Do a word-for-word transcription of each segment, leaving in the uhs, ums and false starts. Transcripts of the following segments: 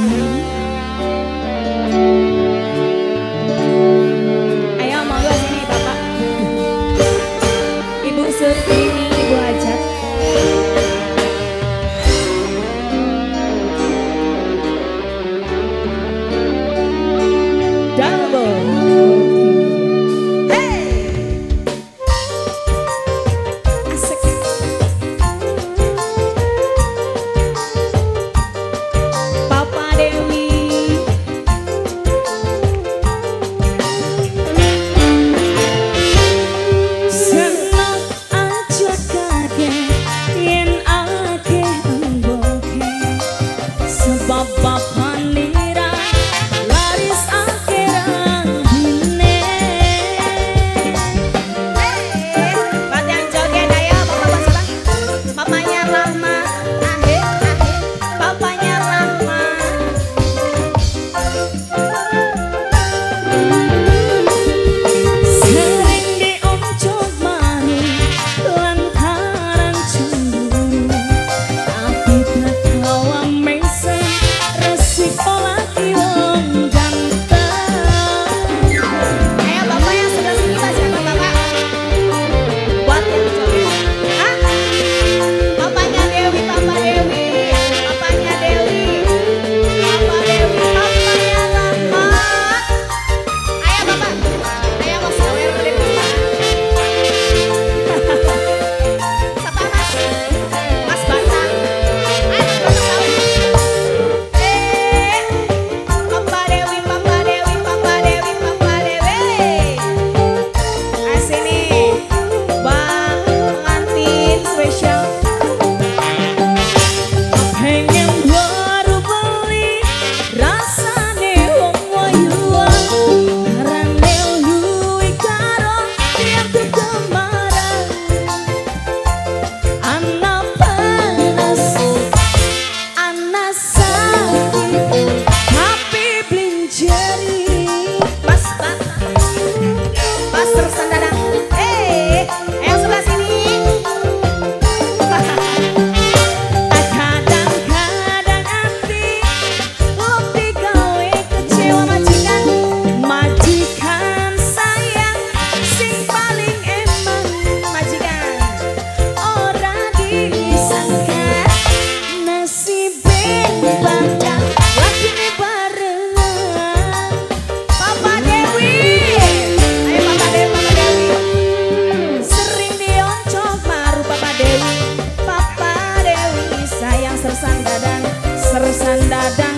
Ayo mau lu sini bapak. Ibu Surtini ibu ajak.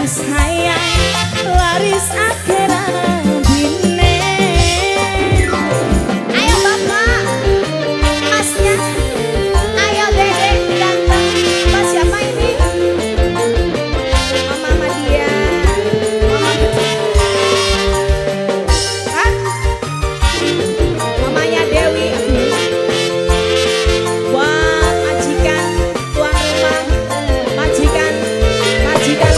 Sayang laris akhiran gini. Ayo bapak, masnya, ayo dedek dan bapak siapa ini? Mama mama dia, mama kan? Mamanya Dewi, buat majikan tuan rumah, majikan, majikan.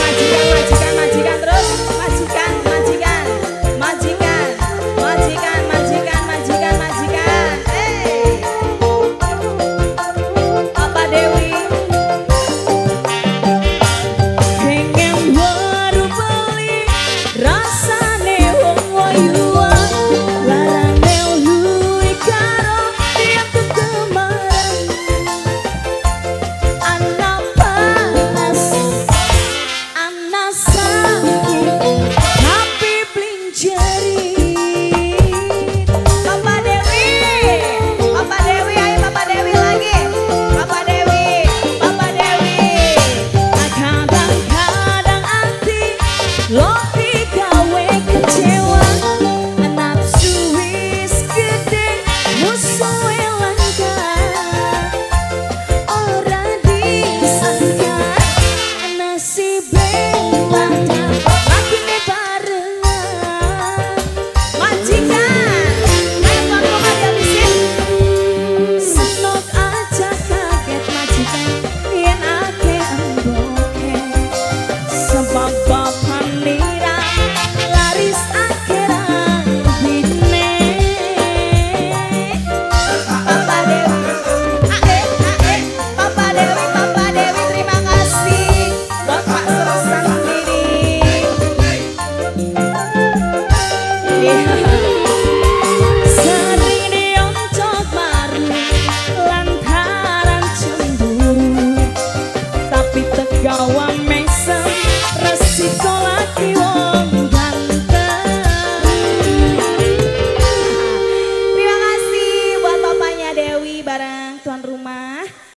Love